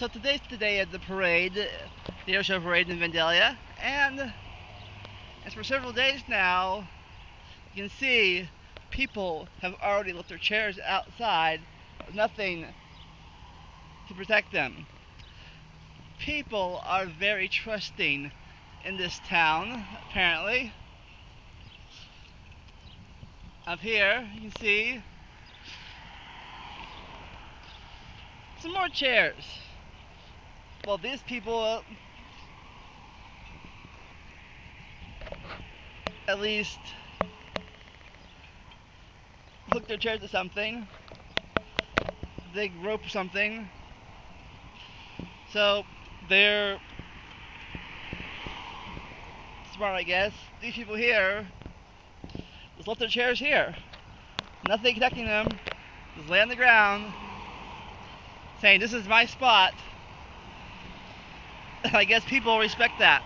So today's the day of the parade, the Osho Parade in Vandalia, and as for several days now, you can see people have already left their chairs outside with nothing to protect them. People are very trusting in this town, apparently. Up here, you can see some more chairs. Well, these people, at least, hook their chairs to something. They rope something. So they're smart, I guess. These people here just left their chairs here. Nothing connecting them. Just lay on the ground, saying, "This is my spot." I guess people respect that.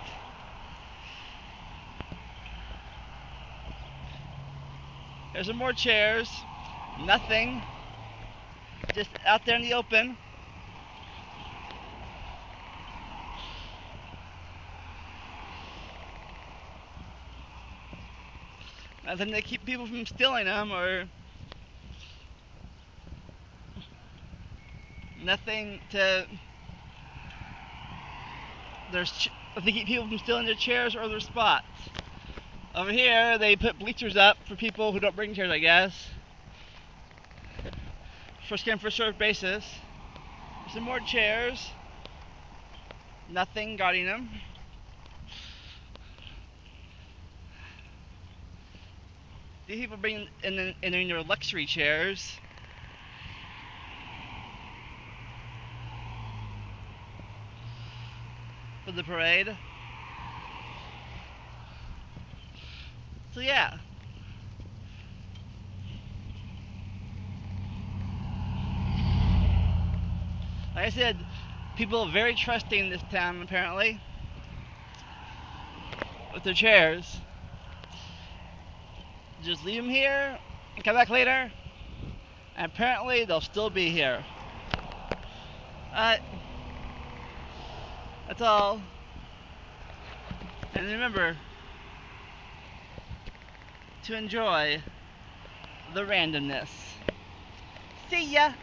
There's some more chairs. Nothing. Just out there in the open. Nothing to keep people from stealing them, or nothing to... They keep people from stealing their chairs or their spots. Over here, they put bleachers up for people who don't bring chairs, I guess. First come, first served basis. Some more chairs. Nothing guarding them. These people bring in their luxury chairs. For the parade. So yeah. Like I said, people are very trusting in this town apparently. With their chairs. Just leave them here and come back later. And apparently they'll still be here. That's all. And remember to enjoy the randomness. See ya!